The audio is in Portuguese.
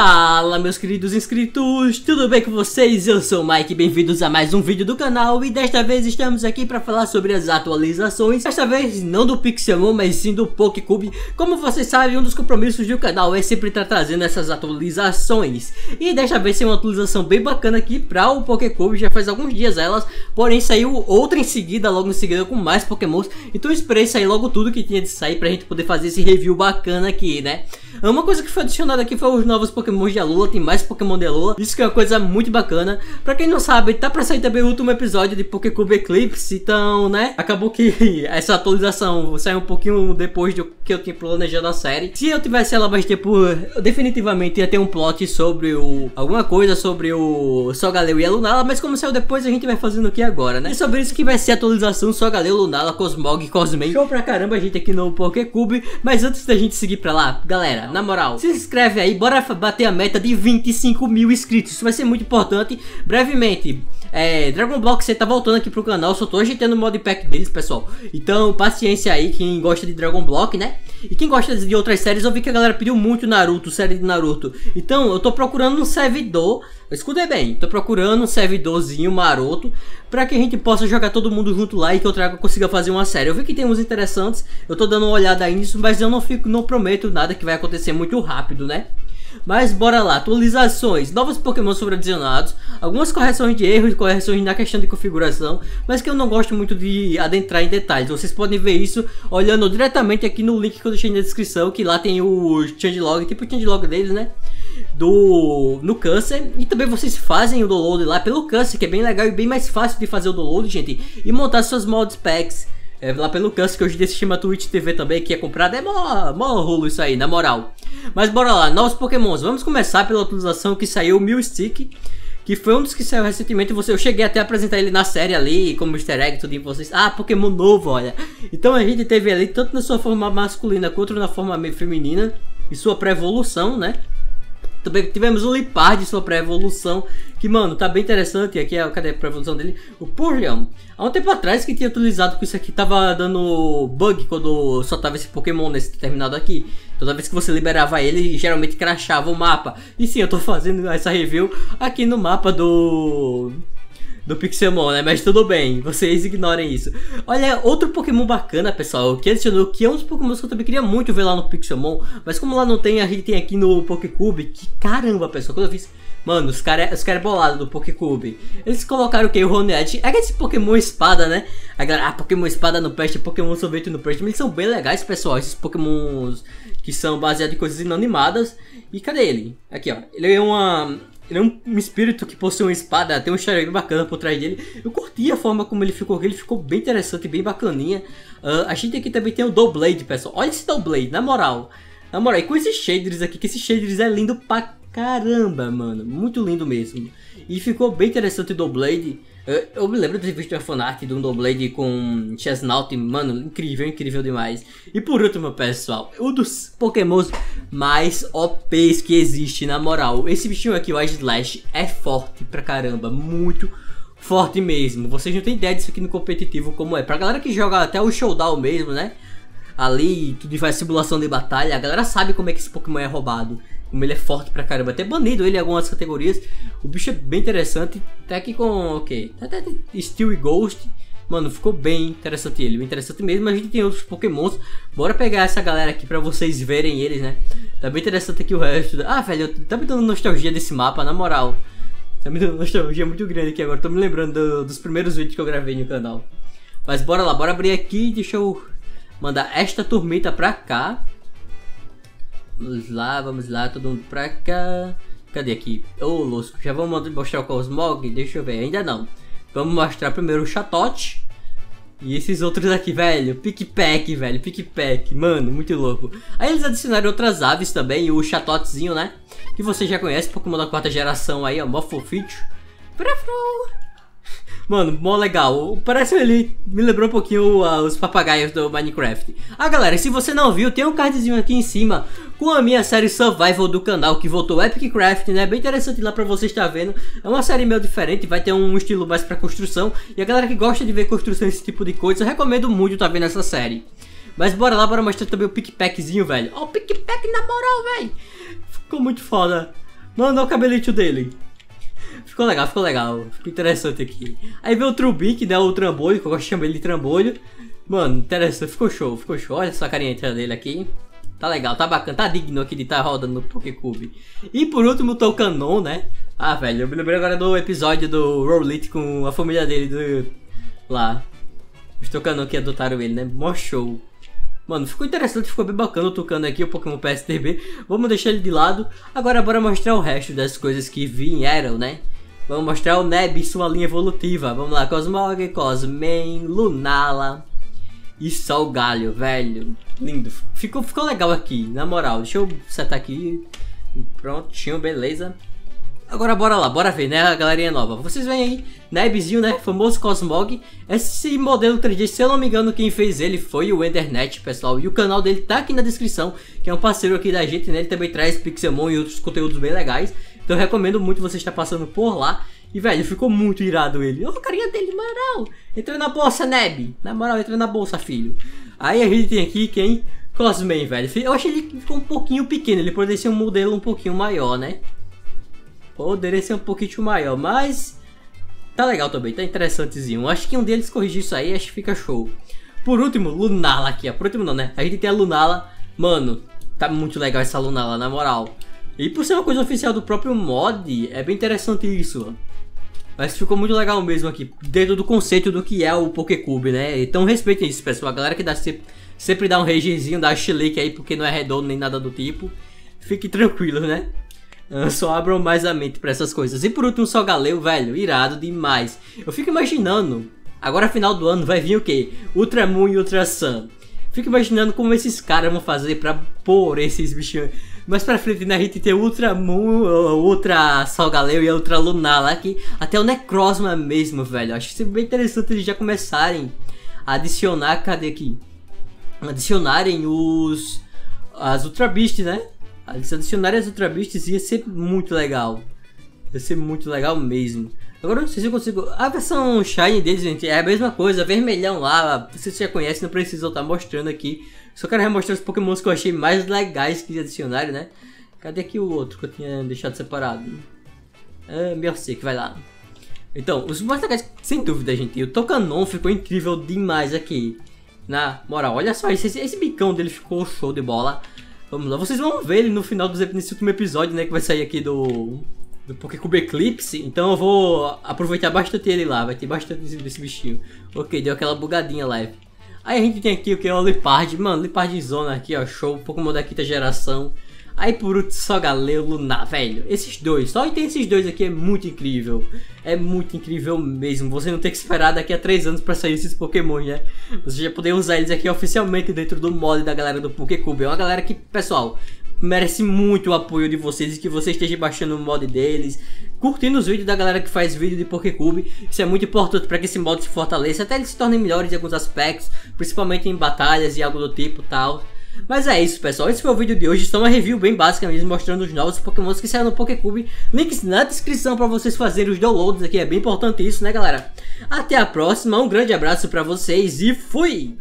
Fala meus queridos inscritos, tudo bem com vocês? Eu sou o Mike, bem-vindos a mais um vídeo do canal. E desta vez estamos aqui para falar sobre as atualizações. Desta vez não do Pixelmon, mas sim do Pokécube. Como vocês sabem, um dos compromissos do canal é sempre estar trazendo essas atualizações. E desta vez tem uma atualização bem bacana aqui para o Pokécube, já faz alguns dias elas. Porém saiu outra em seguida, logo em seguida com mais Pokémons. Então eu esperei sair logo tudo que tinha de sair pra gente poder fazer esse review bacana aqui, né? Uma coisa que foi adicionada aqui foi os novos Pokémon de Alola, tem mais Pokémon de Alola. Isso que é uma coisa muito bacana. Pra quem não sabe, tá pra sair também o último episódio de Pokécube Eclipse. Então, né, acabou que essa atualização saiu um pouquinho depois do que eu tinha planejado a série. Se eu tivesse ela mais tempo, eu definitivamente ia ter um plot sobre o... alguma coisa sobre o Solgaleo e a Lunala. Mas como saiu depois, a gente vai fazendo aqui agora, né? E sobre isso que vai ser a atualização Solgaleo, Lunala, Cosmog e Cosmoem. Show pra caramba a gente aqui no Pokécube. Mas antes da gente seguir pra lá, galera, na moral, se inscreve aí, bora bater a meta de 25 mil inscritos. Isso vai ser muito importante. Brevemente, Dragon Block tá voltando aqui pro canal. Só tô agitando o modpack deles, pessoal. Então, paciência aí, quem gosta de Dragon Block, né? E quem gosta de outras séries, eu vi que a galera pediu muito Naruto, série de Naruto. Então, eu tô procurando um servidor. Escuta bem, tô procurando um servidorzinho maroto pra que a gente possa jogar todo mundo junto lá e que eu consiga fazer uma série. Eu vi que tem uns interessantes, eu tô dando uma olhada aí nisso, mas eu não prometo nada que vai acontecer muito rápido, né? Mas bora lá, atualizações, novos Pokémon foram adicionados, algumas correções de erros, correções na questão de configuração, mas que eu não gosto muito de adentrar em detalhes. Vocês podem ver isso olhando diretamente aqui no link que eu deixei na descrição, que lá tem o changelog, tipo o changelog deles, né? No Curse. E também vocês fazem o download lá pelo Curse, que é bem legal e bem mais fácil de fazer o download, gente, e montar suas mods packs. Lá pelo Curse, que hoje em dia se chama Twitch TV também, que é comprado, é mó rolo isso aí, na moral. Mas bora lá, novos Pokémons. Vamos começar pela atualização que saiu, o Meowstic, que foi um dos que saiu recentemente. Eu cheguei até a apresentar ele na série ali, como easter egg, tudo em vocês. Ah, Pokémon novo, olha. Então a gente teve ali, tanto na sua forma masculina quanto na forma feminina, e sua pré-evolução, né? Também tivemos o Liepard, sua pré-evolução, que, mano, tá bem interessante. Aqui é, cadê a pré-evolução dele? O Porygon. Há um tempo atrás que tinha utilizado com isso aqui, tava dando bug quando só tava esse Pokémon nesse determinado aqui. Toda vez que você liberava ele, geralmente crashava o mapa. E sim, eu tô fazendo essa review aqui no mapa do Pixelmon, né? Mas tudo bem, vocês ignorem isso. Olha, outro Pokémon bacana, pessoal, que adicionou, que é um dos Pokémon que eu também queria muito ver lá no Pixelmon, mas como lá não tem, a gente tem aqui no Pokécube, que caramba, pessoal, quando eu fiz... Mano, os caras bolados do Pokécube. Eles colocaram o que? O Ronette. É esse Pokémon espada, né? A galera, Pokémon espada no peste, Pokémon sorvete no peste. Eles são bem legais, pessoal. Esses Pokémons que são baseados em coisas inanimadas. E cadê ele? Aqui, ó. Ele é um espírito que possui uma espada, tem um charme bacana por trás dele. Eu curti a forma como ele ficou bem interessante, bem bacaninha. A gente aqui também tem o Doublade, pessoal. Olha esse Doublade, na moral. Na moral, e com esses shaders aqui, que esses shaders é lindo pra caramba, mano. Muito lindo mesmo. E ficou bem interessante o Doublade. Eu me lembro de ter visto uma fanart de um Doublade com Chesnaught, mano, incrível, incrível demais. E por último, pessoal, um dos Pokémons mais OPs que existe, na moral. Esse bichinho aqui, o Aegislash, é forte pra caramba, muito forte mesmo. Vocês não têm ideia disso aqui no competitivo como é. Pra galera que joga até o Showdown mesmo, né? Ali, tudo e faz simulação de batalha, a galera sabe como é que esse Pokémon é roubado. Como ele é forte pra caramba, até banido ele em algumas categorias. O bicho é bem interessante. Tá aqui com, ok, até Steel e Ghost. Mano, ficou bem interessante ele, bem interessante mesmo. Mas a gente tem outros Pokémons. Bora pegar essa galera aqui pra vocês verem eles, né? Tá bem interessante aqui o resto. Ah, velho, tá me dando nostalgia desse mapa, na moral. Tá me dando nostalgia muito grande aqui agora. Tô me lembrando dos primeiros vídeos que eu gravei no canal. Mas bora lá, bora abrir aqui. Deixa eu mandar esta turmita pra cá. Vamos lá, todo mundo pra cá. Cadê aqui? Ô, louco, já vamos mostrar o Cosmog? Deixa eu ver, ainda não. Vamos mostrar primeiro o Chatot. E esses outros aqui, velho. Pikipek, velho, Pikipek. Mano, muito louco. Aí eles adicionaram outras aves também, o Chatotzinho, né? Que você já conhece, Pokémon da 4ª geração aí, ó, mó foficho. Mano, mó legal. Parece ele me lembrou um pouquinho os papagaios do Minecraft. Ah, galera, se você não viu, tem um cardzinho aqui em cima com a minha série Survival do canal, que voltou, Epic Craft, né? Bem interessante lá pra você estar vendo. É uma série meio diferente, vai ter um estilo mais pra construção. E a galera que gosta de ver construção, esse tipo de coisa, eu recomendo muito estar vendo essa série. Mas bora lá, bora mostrar também o Pikipekzinho, velho. Ó, o Pikipek, na moral, velho. Ficou muito foda. Mano, olha o cabeletinho dele. Ficou legal, ficou legal. Ficou interessante aqui. Aí veio o Truby, que dá o trambolho, que eu gosto de chamar ele de trambolho. Mano, interessante. Ficou show, ficou show. Olha essa carinha dele aqui. Tá legal, tá bacana. Tá digno aqui de estar rodando no Pokécube. E por último, o Toucannon, né? Ah, velho, eu me lembrei agora do episódio do Rowlet com a família dele do... lá. Os Toucannon que adotaram ele, né? Mó show. Mano, ficou interessante, ficou bem bacana o Toucannon aqui, o Pokémon PSDB. Vamos deixar ele de lado. Agora bora mostrar o resto das coisas que vieram, né? Vamos mostrar o Neb e sua linha evolutiva. Vamos lá, Cosmog, Cosmoem, Lunala e Solgaleo, velho. Lindo. Ficou legal aqui, na moral. Deixa eu setar aqui. Prontinho, beleza. Agora bora lá, bora ver, né, a galerinha nova. Vocês veem aí, Nebzinho, né, famoso Cosmog. Esse modelo 3D, se eu não me engano, quem fez ele foi o Endernet, pessoal. E o canal dele tá aqui na descrição, que é um parceiro aqui da gente, né, ele também traz Pixelmon e outros conteúdos bem legais. Então eu recomendo muito você estar passando por lá. E, velho, ficou muito irado ele. Olha a carinha dele, moral. Entra na bolsa, Neb. Na moral, entra na bolsa, filho. Aí a gente tem aqui quem? Cosmoem, velho. Eu achei ele ficou um pouquinho pequeno, ele poderia ser um modelo um pouquinho maior, né. Poderia ser um pouquinho maior, mas tá legal também, tá interessantezinho. Acho que um deles corrigiu isso aí, acho que fica show. Por último, Lunala aqui, ó. Por último não, né? A gente tem a Lunala. Mano, tá muito legal essa Lunala, na moral. E por ser uma coisa oficial do próprio mod, é bem interessante isso. Mas ficou muito legal mesmo aqui, dentro do conceito do que é o Pokécube, né? Então respeitem isso, pessoal. A galera que dá sempre dá um ragezinho, dá um chilique aí, porque não é redondo nem nada do tipo. Fique tranquilo, né? Só abram mais a mente pra essas coisas. E por último, o Solgaleo, velho, irado demais. Eu fico imaginando, agora final do ano vai vir o que? Ultra Moon e Ultra Sun. Fico imaginando como esses caras vão fazer pra pôr esses bichinhos. Mas pra frente, né, a gente tem Ultra Moon, Ultra Solgaleo e Ultra Lunala aqui. Até o Necrozma mesmo, velho. Acho que seria bem interessante eles já começarem a adicionar, cadê aqui? Adicionarem as Ultra Beasts, né? Se adicionarem as Ultra Beasts ia ser muito legal. Ia ser muito legal mesmo. Agora eu não sei se eu consigo... A versão Shine deles, gente, é a mesma coisa. Vermelhão lá, vocês já conhecem, não precisa eu estar mostrando aqui. Só quero mostrar os pokémons que eu achei mais legais que adicionaram, né? Cadê aqui o outro que eu tinha deixado separado? Ah, Meowstic, vai lá. Então, os mais legais, sem dúvida, gente. O Toucannon ficou incrível demais aqui. Na moral, olha só isso. Esse bicão dele ficou show de bola. Vamos lá, vocês vão ver ele no final desse último episódio, né, que vai sair aqui do Pokécube Eclipse. Então eu vou aproveitar bastante ele lá, vai ter bastante desse bichinho. Ok, deu aquela bugadinha leve. Aí a gente tem aqui o que é o Liepard, mano, Liepard Zona aqui, ó, show, Pokémon da quinta geração. Aí por último, Solgaleo, Lunar, velho, esses dois, só tem esses dois aqui, é muito incrível mesmo. Você não tem que esperar daqui a 3 anos pra sair esses Pokémon, né? Você já poder usar eles aqui oficialmente dentro do mod da galera do Pokécube. É uma galera que, pessoal, merece muito o apoio de vocês e que vocês estejam baixando o mod deles, curtindo os vídeos da galera que faz vídeo de Pokécube. Isso é muito importante para que esse mod se fortaleça, até eles se tornem melhores em alguns aspectos, principalmente em batalhas e algo do tipo tal. Mas é isso, pessoal, esse foi o vídeo de hoje, só uma review bem básica mesmo, mostrando os novos pokémons que saíram no Pokécube. Links na descrição para vocês fazerem os downloads aqui, é bem importante isso, né, galera? Até a próxima, um grande abraço para vocês e fui!